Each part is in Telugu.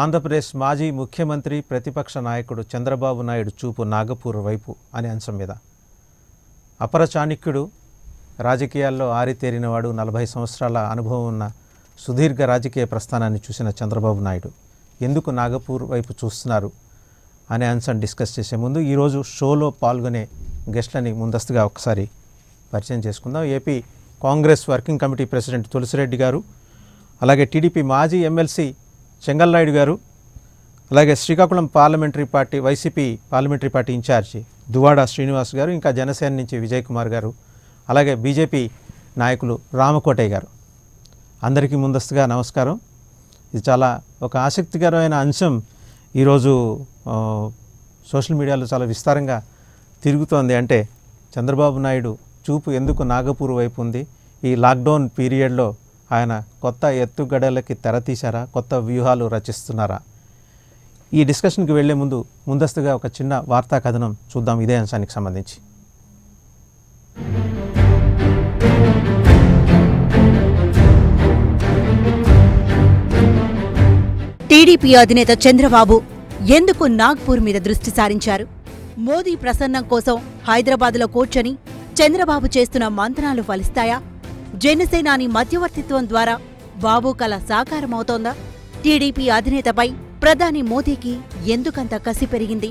ఆంధ్రప్రదేశ్ మాజీ ముఖ్యమంత్రి ప్రతిపక్ష నాయకుడు చంద్రబాబు నాయుడు చూపు నాగపూర్ వైపు అనే అంశం మీద అపర చాణక్యుడు, రాజకీయాల్లో ఆరితేరినవాడు, 40 సంవత్సరాల అనుభవం ఉన్న సుదీర్ఘ రాజకీయ ప్రస్థానాన్ని చూసిన చంద్రబాబు నాయుడు ఎందుకు నాగపూర్ వైపు చూస్తున్నారు అనే అంశం డిస్కస్ చేసే ముందు ఈరోజు షోలో పాల్గొనే గెస్ట్లని ముందస్తుగా ఒకసారి పరిచయం చేసుకుందాం. AP Congress working committee president Tulasireddy గారు, అలాగే టీడీపీ మాజీ ఎమ్మెల్సీ శంగల్నాయుడు గారు, అలాగే Srikakulam parliamentary party YCP parliamentary party incharge Duvvada Srinivas గారు, ఇంకా జనసేన నుంచి విజయ కుమార్ గారు, అలాగే బీజేపీ నాయకులు రామకోటయ్య గారు. అందరికీ ముందస్తుగా నమస్కారం. ఇది చాలా ఒక ఆసక్తికరమైన అంశం. ఈరోజు సోషల్ మీడియాలో చాలా విస్తారంగా తిరుగుతోంది. అంటే చంద్రబాబు నాయుడు చూపు ఎందుకు నాగపూర్ వైపు ఉంది, ఈ లాక్డౌన్ పీరియడ్లో ఆయన కొత్త ఎత్తుగడలకి తెరతీశారా, కొత్త వ్యూహాలు రచిస్తున్నారా? ఈ డిస్కషన్కి వెళ్లే ముందు ముందస్తుగా ఒక చిన్న వార్తా కథనం చూద్దాం ఇదే అంశానికి సంబంధించి. టీడీపీ అధినేత చంద్రబాబు ఎందుకు నాగ్పూర్ మీద దృష్టి సారించారు? మోదీ ప్రసన్నం కోసం హైదరాబాద్లో కూర్చొని చంద్రబాబు చేస్తున్న మంతనాలు ఫలిస్తాయా? జనసేనాని మధ్యవర్తిత్వం ద్వారా బాబు కళ సాకారమవుతోందా? టీడీపీ అధినేతపై ప్రధాని మోదీకి ఎందుకంత కసి పెరిగింది?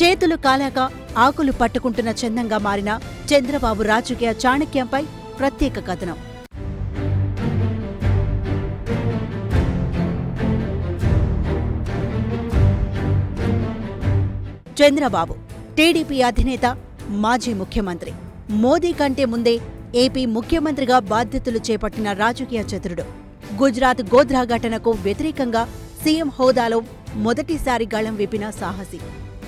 చేతులు కాలాక ఆకులు పట్టుకుంటున్న చందంగా మారిన చంద్రబాబు రాజకీయ చాణక్యంపై ప్రత్యేక కథనం. చంద్రబాబు టీడీపీ అధినేత, మాజీ ముఖ్యమంత్రి, మోదీ కంటే ముందే ఏపీ ముఖ్యమంత్రిగా బాధ్యతలు చేపట్టిన రాజకీయ చతురుడు. గుజరాత్ గోధ్రా ఘటనకు వ్యతిరేకంగా సీఎం హోదాలో మొదటిసారి గళం విప్పిన సాహసి.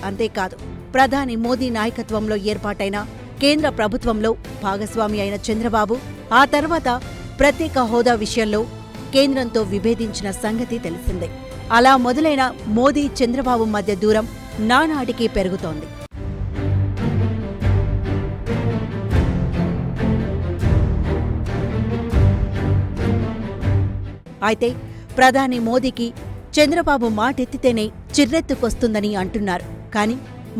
అంతేకాదు, ప్రధాని మోదీ నాయకత్వంలో ఏర్పాటైన కేంద్ర ప్రభుత్వంలో భాగస్వామి అయిన చంద్రబాబు ఆ తర్వాత ప్రత్యేక హోదా విషయంలో కేంద్రంతో విభేదించిన సంగతి తెలిసిందే. అలా మొదలైన మోదీ చంద్రబాబు మధ్య దూరం నానాటికి పెరుగుతోంది. అయితే ప్రధాని మోదీకి చంద్రబాబు మాటెత్తితేనే చిర్రెత్తుకొస్తుందని అంటున్నారు. కానీ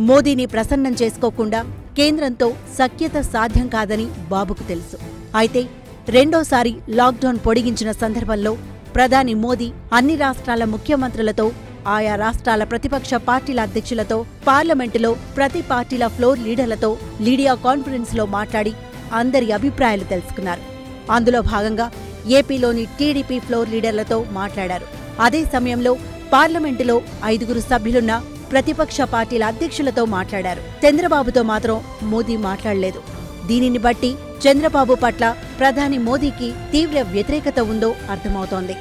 మోదీని ప్రసన్నం చేసుకోకుండా కేంద్రంతో సఖ్యత సాధ్యం కాదని బాబుకు తెలుసు. అయితే రెండోసారి లాక్డౌన్ పొడిగించిన సందర్భంలో ప్రధాని మోదీ అన్ని రాష్ట్రాల ముఖ్యమంత్రులతో, ఆయా రాష్ట్రాల ప్రతిపక్ష పార్టీల అధ్యక్షులతో, పార్లమెంటులో ప్రతి పార్టీల ఫ్లోర్ లీడర్లతో మీడియా కాన్ఫరెన్స్లో మాట్లాడి అందరి అభిప్రాయాలు తెలుసుకున్నారు. అందులో భాగంగా ఏపీలోని టీడీపీ ఫ్లోర్ లీడర్లతో మాట్లాడారు. అదే సమయంలో పార్లమెంటులో 5గురు సభ్యులున్న ప్రతిపక్ష పార్టీల అధ్యక్షులతో మాట్లాడారు. చంద్రబాబుతో మాత్రం మోదీ మాట్లాడలేదు. దీనిని బట్టి చంద్రబాబు పట్ల ప్రధాని మోదీకి తీవ్ర వ్యతిరేకత ఉందో అర్థమవుతోంది.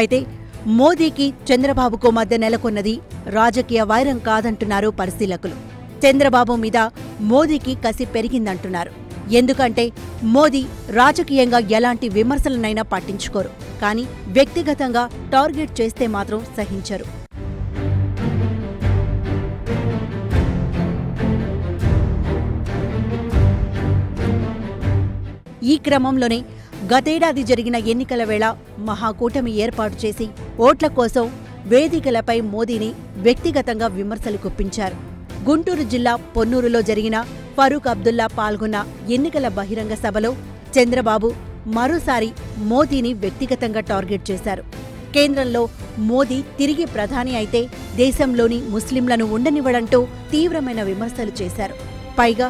అయితే మోదీకి చంద్రబాబుకు మధ్య నెలకొన్నది రాజకీయ వైరం కాదంటున్నారు పరిశీలకులు. చంద్రబాబు మీద మోదీకి కసి పెరిగిందంటున్నారు. ఎందుకంటే మోదీ రాజకీయంగా ఎలాంటి విమర్శలనైనా పట్టించుకోరు, కానీ వ్యక్తిగతంగా టార్గెట్ చేస్తే మాత్రం సహించరు. ఈ క్రమంలోనే గతేడాది జరిగిన ఎన్నికల వేళ మహాకూటమి ఏర్పాటు చేసి ఓట్ల కోసం వేదికలపై మోదీని వ్యక్తిగతంగా విమర్శలు గుప్పించారు. గుంటూరు జిల్లా పొన్నూరులో జరిగిన ఫరూక్ అబ్దుల్లా పాల్గొన్న ఎన్నికల బహిరంగ సభలో చంద్రబాబు మరోసారి మోదీని వ్యక్తిగతంగా టార్గెట్ చేశారు. కేంద్రంలో మోదీ తిరిగి ప్రధాని అయితే దేశంలోని ముస్లింలను ఉండనివ్వడంటూ తీవ్రమైన విమర్శలు చేశారు. పైగా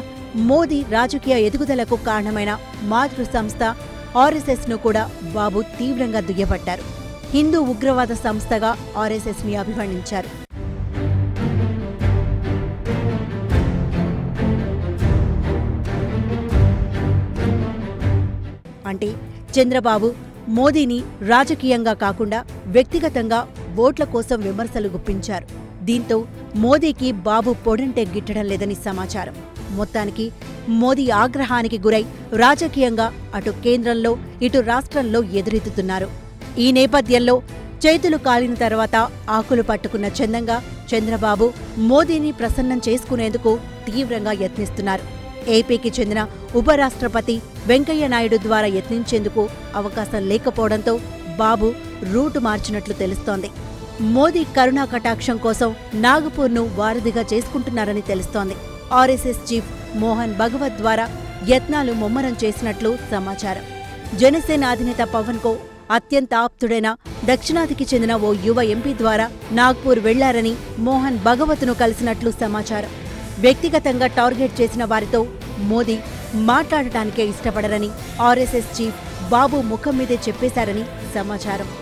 మోదీ రాజకీయ ఎదుగుదలకు కారణమైన మాతృ సంస్థ ఆర్ఎస్ఎస్ను కూడా బాబు తీవ్రంగా దుయ్యబట్టారు. హిందూ ఉగ్రవాద సంస్థగా ఆర్ఎస్ఎస్ని అభివర్ణించారు. అంటే చంద్రబాబు మోదీని రాజకీయంగా కాకుండా వ్యక్తిగతంగా ఓట్ల కోసం విమర్శలు గుప్పించారు. దీంతో మోదీకి బాబు పొడంటే గిట్టడం లేదని సమాచారం. మొత్తానికి మోదీ ఆగ్రహానికి గురై రాజకీయంగా అటు కేంద్రంలో ఇటు రాష్ట్రంలో ఎదురెత్తుతున్నారు. ఈ నేపథ్యంలో చేతులు కాలిన తర్వాత ఆకులు పట్టుకున్న చందంగా చంద్రబాబు మోదీని ప్రసన్నం చేసుకునేందుకు తీవ్రంగా యత్నిస్తున్నారు. ఏపీకి చెందిన ఉపరాష్ట్రపతి వెంకయ్య నాయుడు ద్వారా యత్నించేందుకు అవకాశం లేకపోవడంతో బాబు రూటు మార్చినట్లు తెలుస్తోంది. మోదీ కరుణా కటాక్షం కోసం నాగపూర్ను వారధిగా చేసుకుంటున్నారని తెలుస్తోంది. ఆర్ఎస్ఎస్ చీఫ్ మోహన్ భాగవత్ ద్వారా యత్నాలు ముమ్మరం చేసినట్లు సమాచారం. జనసేన అధినేత పవన్కు అత్యంత ఆప్తుడైన దక్షిణాదికి చెందిన ఓ యువ ఎంపీ ద్వారా నాగ్పూర్ వెళ్లారని మోహన్ భాగవత్ను కలిసినట్లు సమాచారం. వ్యక్తిగతంగా టార్గెట్ చేసిన వారితో మోదీ మాట్లాడటానికే ఇష్టపడరని ఆర్ఎస్ఎస్ చీఫ్ బాబు ముఖం మీదే చెప్పేశారని సమాచారం.